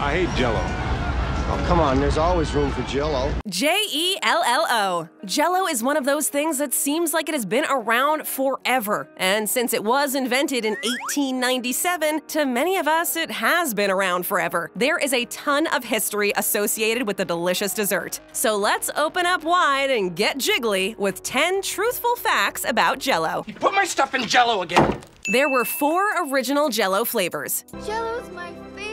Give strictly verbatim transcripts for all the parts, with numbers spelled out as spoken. I hate Jell-O. Oh, come on, there's always room for Jell-O. J E L L O. Jell-O is one of those things that seems like it has been around forever. And since it was invented in eighteen ninety-seven, to many of us, it has been around forever. There is a ton of history associated with the delicious dessert. So let's open up wide and get jiggly with ten truthful facts about Jell-O. You put my stuff in Jell-O again. There were four original Jell-O flavors. Jell-O's my favorite.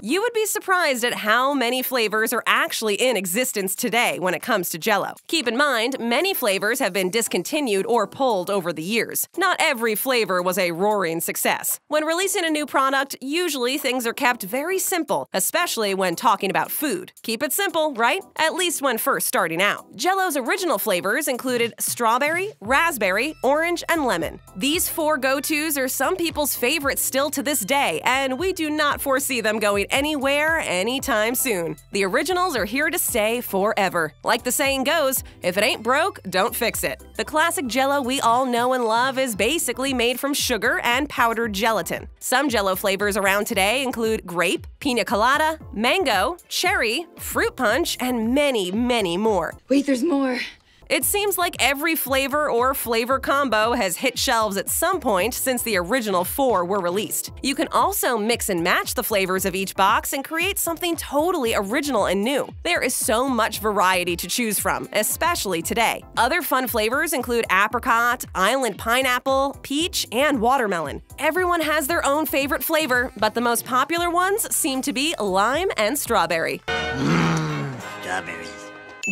You would be surprised at how many flavors are actually in existence today when it comes to Jell-O. Keep in mind, many flavors have been discontinued or pulled over the years. Not every flavor was a roaring success. When releasing a new product, usually things are kept very simple, especially when talking about food. Keep it simple, right? At least when first starting out. Jell-O's original flavors included strawberry, raspberry, orange, and lemon. These four go-tos are some people's favorites still to this day, and we do not foresee them going anywhere, anytime soon. The originals are here to stay forever. Like the saying goes, if it ain't broke, don't fix it. The classic Jell-O we all know and love is basically made from sugar and powdered gelatin. Some Jell-O flavors around today include grape, pina colada, mango, cherry, fruit punch, and many, many more. Wait, there's more. It seems like every flavor or flavor combo has hit shelves at some point since the original four were released. You can also mix and match the flavors of each box and create something totally original and new. There is so much variety to choose from, especially today. Other fun flavors include apricot, island pineapple, peach, and watermelon. Everyone has their own favorite flavor, but the most popular ones seem to be lime and strawberry. Mm, strawberries.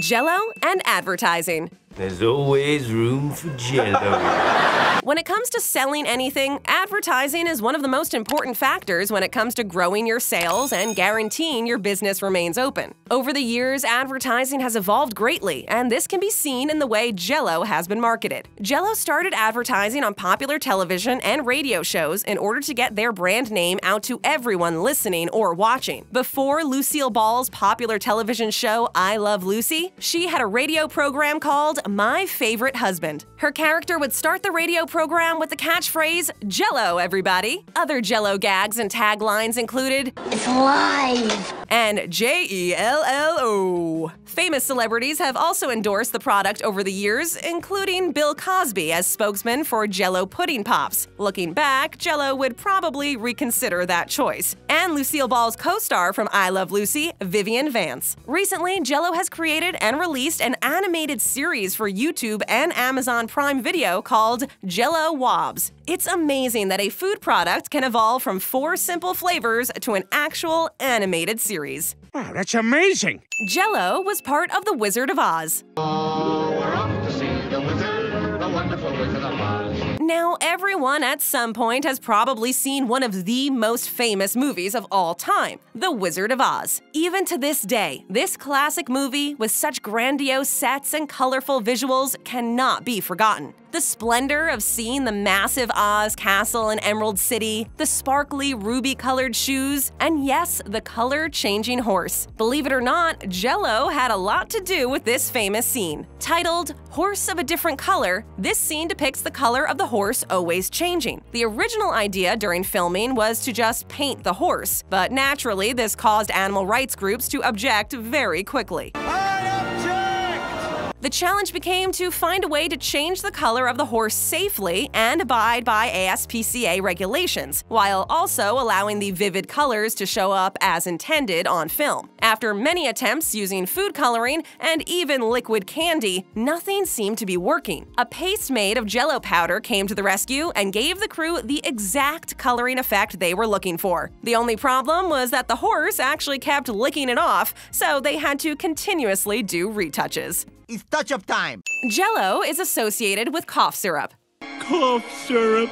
Jell-O and advertising. There's always room for Jell-O. When it comes to selling anything, advertising is one of the most important factors when it comes to growing your sales and guaranteeing your business remains open. Over the years, advertising has evolved greatly, and this can be seen in the way Jell-O has been marketed. Jell-O started advertising on popular television and radio shows in order to get their brand name out to everyone listening or watching. Before Lucille Ball's popular television show, I Love Lucy, she had a radio program called My Favorite Husband. Her character would start the radio program with the catchphrase, "Jell-O, everybody." Other Jell-O gags and taglines included, "It's live," and J E L L O. Famous celebrities have also endorsed the product over the years, including Bill Cosby as spokesman for Jell-O Pudding Pops. Looking back, Jell-O would probably reconsider that choice. And Lucille Ball's co-star from I Love Lucy, Vivian Vance. Recently, Jell-O has created and released an animated series for YouTube and Amazon Prime Video called Jell-O Wobbs. It's amazing that a food product can evolve from four simple flavors to an actual animated series. Wow, that's amazing! Jell-O was part of The Wizard of Oz. Oh, we're up to see the wizard, the wonderful Wizard of Oz. Now, everyone at some point has probably seen one of the most famous movies of all time, The Wizard of Oz. Even to this day, this classic movie, with such grandiose sets and colorful visuals, cannot be forgotten. The splendor of seeing the massive Oz castle in Emerald City, the sparkly ruby-colored shoes, and yes, the color-changing horse. Believe it or not, Jell-O had a lot to do with this famous scene. Titled Horse of a Different Color, this scene depicts the color of the horse horse always changing. The original idea during filming was to just paint the horse, but naturally this caused animal rights groups to object very quickly. The challenge became to find a way to change the color of the horse safely and abide by A S P C A regulations, while also allowing the vivid colors to show up as intended on film. After many attempts using food coloring and even liquid candy, nothing seemed to be working. A paste made of Jell-O powder came to the rescue and gave the crew the exact coloring effect they were looking for. The only problem was that the horse actually kept licking it off, so they had to continuously do retouches. It's touch-up time! Jell-O is associated with cough syrup. Cough syrup.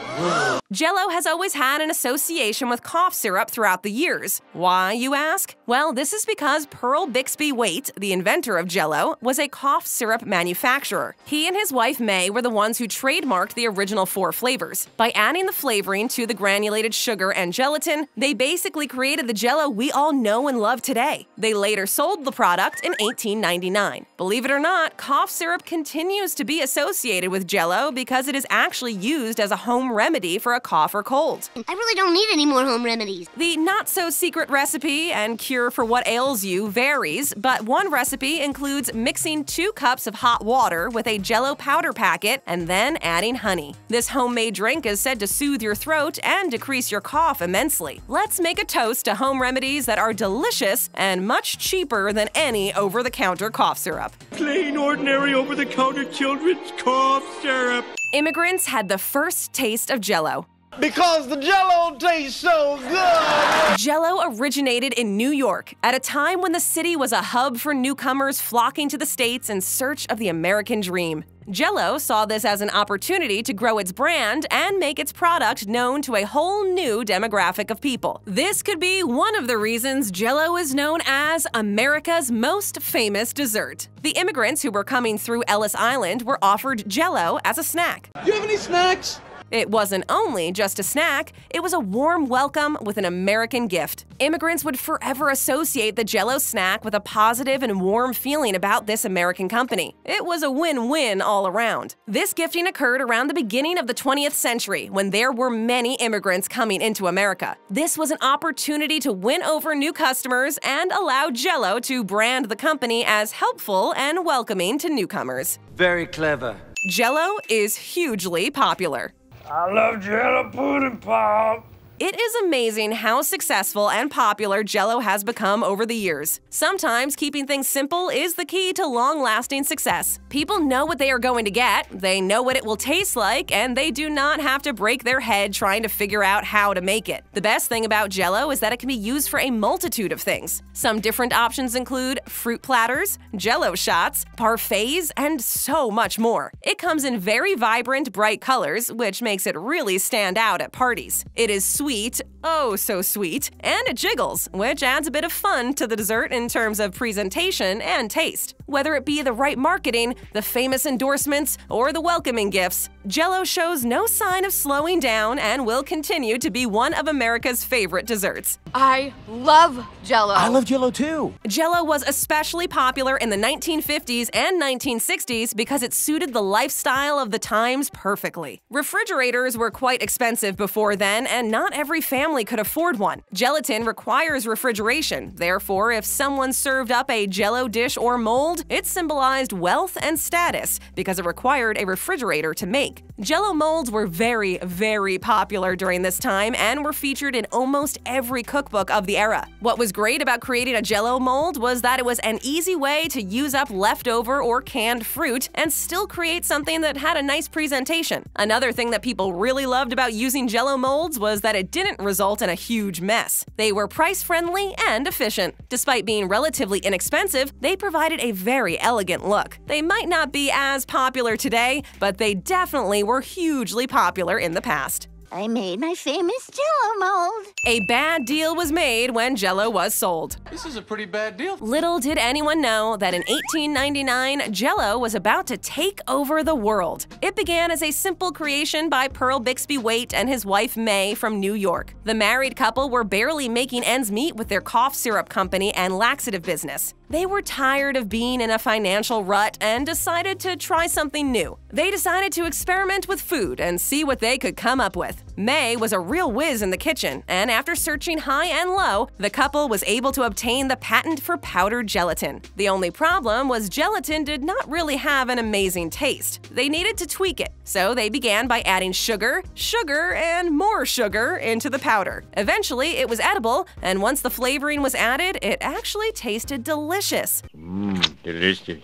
Jell-O has always had an association with cough syrup throughout the years. Why, you ask? Well, this is because Pearle Bixby Wait, the inventor of Jell-O, was a cough syrup manufacturer. He and his wife May were the ones who trademarked the original four flavors. By adding the flavoring to the granulated sugar and gelatin, they basically created the Jell-O we all know and love today. They later sold the product in eighteen ninety-nine. Believe it or not, cough syrup continues to be associated with Jell-O because it is actually actually used as a home remedy for a cough or cold. I really don't need any more home remedies. The not-so-secret recipe and cure for what ails you varies, but one recipe includes mixing two cups of hot water with a Jell-O powder packet and then adding honey. This homemade drink is said to soothe your throat and decrease your cough immensely. Let's make a toast to home remedies that are delicious and much cheaper than any over-the-counter cough syrup. Plain, ordinary, over-the-counter children's cough syrup. Immigrants had the first taste of Jell-O. Because the Jell-O tastes so good! Jell-O originated in New York at a time when the city was a hub for newcomers flocking to the states in search of the American dream. Jell-O saw this as an opportunity to grow its brand and make its product known to a whole new demographic of people. This could be one of the reasons Jell-O is known as America's most famous dessert. The immigrants who were coming through Ellis Island were offered Jell-O as a snack. You have any snacks? It wasn't only just a snack, it was a warm welcome with an American gift. Immigrants would forever associate the Jell-O snack with a positive and warm feeling about this American company. It was a win-win all around. This gifting occurred around the beginning of the twentieth century, when there were many immigrants coming into America. This was an opportunity to win over new customers and allow Jell-O to brand the company as helpful and welcoming to newcomers. Very clever. Jell-O is hugely popular. I love Jell-O pudding pop. It is amazing how successful and popular Jell-O has become over the years. Sometimes keeping things simple is the key to long-lasting success. People know what they are going to get, they know what it will taste like, and they do not have to break their head trying to figure out how to make it. The best thing about Jell-O is that it can be used for a multitude of things. Some different options include fruit platters, Jell-O shots, parfaits, and so much more. It comes in very vibrant, bright colors, which makes it really stand out at parties. It is sweet, oh so sweet, and it jiggles, which adds a bit of fun to the dessert in terms of presentation and taste. Whether it be the right marketing, the famous endorsements, or the welcoming gifts, Jell-O shows no sign of slowing down and will continue to be one of America's favorite desserts. I love Jell-O. I love Jell-O too. Jell-O was especially popular in the nineteen fifties and nineteen sixties because it suited the lifestyle of the times perfectly. Refrigerators were quite expensive before then, and not every family could afford one. Gelatin requires refrigeration, therefore if someone served up a Jell-O dish or mold, it symbolized wealth and status because it required a refrigerator to make. Jell-O molds were very, very popular during this time and were featured in almost every cookbook of the era. What was great about creating a Jell-O mold was that it was an easy way to use up leftover or canned fruit and still create something that had a nice presentation. Another thing that people really loved about using Jell-O molds was that it didn't result in a huge mess. They were price-friendly and efficient. Despite being relatively inexpensive, they provided a very elegant look. They might not be as popular today, but they definitely were hugely popular in the past. I made my famous Jell-O mold. A bad deal was made when Jell-O was sold. This is a pretty bad deal. Little did anyone know that in eighteen ninety-nine, Jell-O was about to take over the world. It began as a simple creation by Pearle Bixby Wait and his wife May from New York. The married couple were barely making ends meet with their cough syrup company and laxative business. They were tired of being in a financial rut and decided to try something new. They decided to experiment with food and see what they could come up with. May was a real whiz in the kitchen, and after searching high and low, the couple was able to obtain the patent for powdered gelatin. The only problem was gelatin did not really have an amazing taste. They needed to tweak it, so they began by adding sugar, sugar, and more sugar into the powder. Eventually, it was edible, and once the flavoring was added, it actually tasted delicious. Mmm, delicious.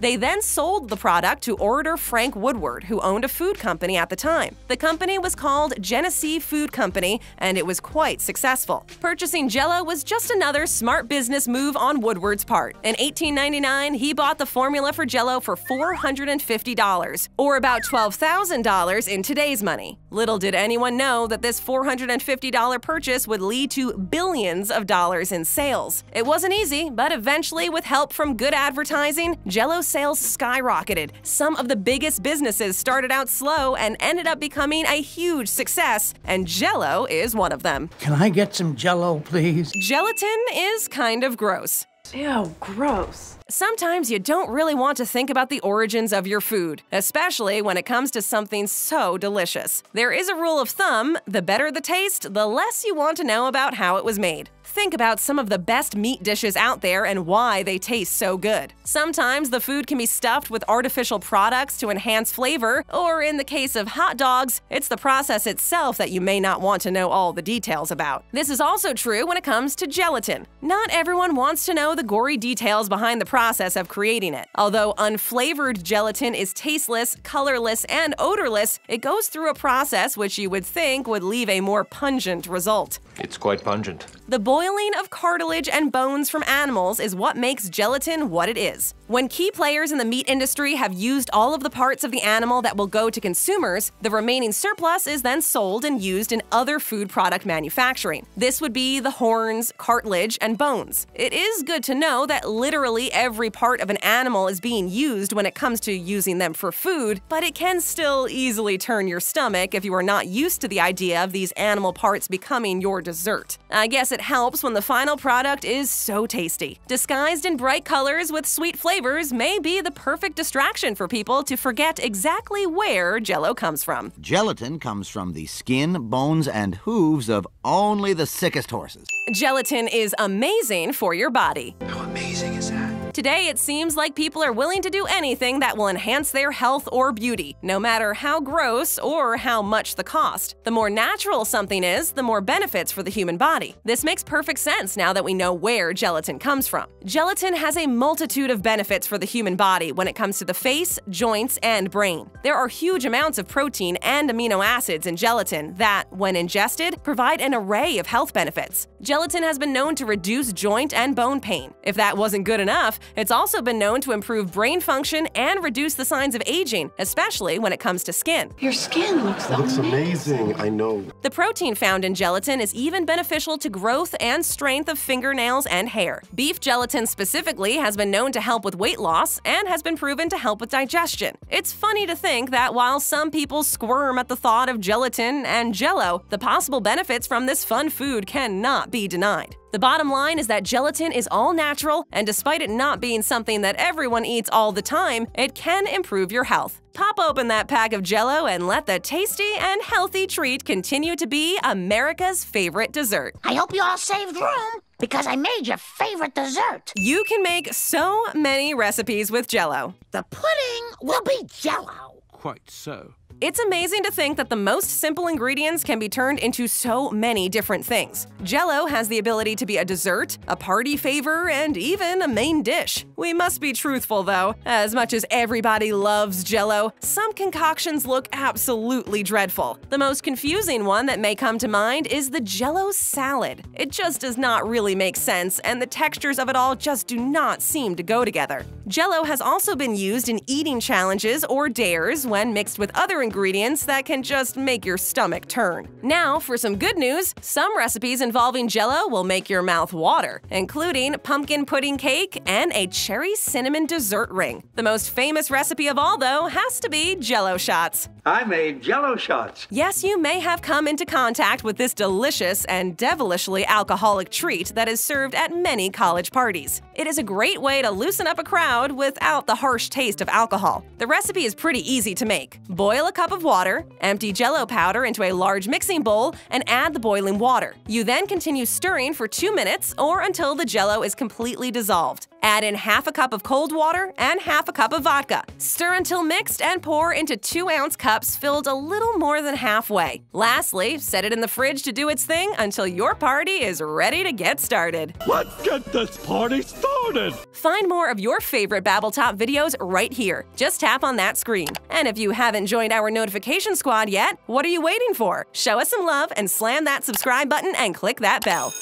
They then sold the product to orator Frank Woodward, who owned a food company at the time. The company was called Genesee Food Company, and it was quite successful. Purchasing Jell-O was just another smart business move on Woodward's part. In eighteen ninety-nine, he bought the formula for Jell-O for four hundred fifty dollars, or about twelve thousand dollars in today's money. Little did anyone know that this four hundred fifty dollar purchase would lead to billions of dollars in sales. It wasn't easy, but eventually, with help from good advertising, Jell-O sales skyrocketed. Some of the biggest businesses started out slow and ended up becoming a huge success, and Jell-O is one of them. Can I get some Jell-O, please? Gelatin is kind of gross. Ew, gross. Sometimes you don't really want to think about the origins of your food, especially when it comes to something so delicious. There is a rule of thumb: the better the taste, the less you want to know about how it was made. Think about some of the best meat dishes out there and why they taste so good. Sometimes the food can be stuffed with artificial products to enhance flavor, or in the case of hot dogs, it's the process itself that you may not want to know all the details about. This is also true when it comes to gelatin. Not everyone wants to know the gory details behind the process of creating it. Although unflavored gelatin is tasteless, colorless, and odorless, it goes through a process which you would think would leave a more pungent result. It's quite pungent. The boiling of cartilage and bones from animals is what makes gelatin what it is. When key players in the meat industry have used all of the parts of the animal that will go to consumers, the remaining surplus is then sold and used in other food product manufacturing. This would be the horns, cartilage, and bones. It is good to know that literally every part of an animal is being used when it comes to using them for food, but it can still easily turn your stomach if you are not used to the idea of these animal parts becoming your dessert. I guess it helps when the final product is so tasty. Disguised in bright colors with sweet flavors may be the perfect distraction for people to forget exactly where Jell-O comes from. Gelatin comes from the skin, bones, and hooves of only the sickest horses. Gelatin is amazing for your body. How amazing is that? Today, it seems like people are willing to do anything that will enhance their health or beauty, no matter how gross or how much the cost. The more natural something is, the more benefits for the human body. This makes perfect sense now that we know where gelatin comes from. Gelatin has a multitude of benefits for the human body when it comes to the face, joints, and brain. There are huge amounts of protein and amino acids in gelatin that, when ingested, provide an array of health benefits. Gelatin has been known to reduce joint and bone pain. If that wasn't good enough, it's also been known to improve brain function and reduce the signs of aging, especially when it comes to skin. Your skin looks amazing. Looks amazing, I know. The protein found in gelatin is even beneficial to growth and strength of fingernails and hair. Beef gelatin specifically has been known to help with weight loss and has been proven to help with digestion. It's funny to think that while some people squirm at the thought of gelatin and Jell-O, the possible benefits from this fun food cannot be denied. The bottom line is that gelatin is all natural, and despite it not being something that everyone eats all the time, it can improve your health. Pop open that pack of Jell-O and let the tasty and healthy treat continue to be America's favorite dessert. I hope you all saved room, because I made your favorite dessert. You can make so many recipes with Jell-O. The pudding will be Jell-O. Quite so. It's amazing to think that the most simple ingredients can be turned into so many different things. Jell-O has the ability to be a dessert, a party favor, and even a main dish. We must be truthful, though. As much as everybody loves Jell-O, some concoctions look absolutely dreadful. The most confusing one that may come to mind is the Jell-O salad. It just does not really make sense, and the textures of it all just do not seem to go together. Jell-O has also been used in eating challenges or dares when mixed with other ingredients that can just make your stomach turn. Now for some good news, some recipes involving Jell-O will make your mouth water, including pumpkin pudding cake and a cherry cinnamon dessert ring. The most famous recipe of all, though, has to be Jell-O shots. I made Jell-O shots. Yes, you may have come into contact with this delicious and devilishly alcoholic treat that is served at many college parties. It is a great way to loosen up a crowd without the harsh taste of alcohol. The recipe is pretty easy to make. Boil a cup of water, empty Jell-O powder into a large mixing bowl, and add the boiling water. You then continue stirring for two minutes or until the Jell-O is completely dissolved. Add in half a cup of cold water and half a cup of vodka. Stir until mixed and pour into two ounce cups filled a little more than halfway. Lastly, set it in the fridge to do its thing until your party is ready to get started. Let's get this party started! Find more of your favorite Babbletop videos right here. Just tap on that screen. And if you haven't joined our notification squad yet, what are you waiting for? Show us some love and slam that subscribe button and click that bell.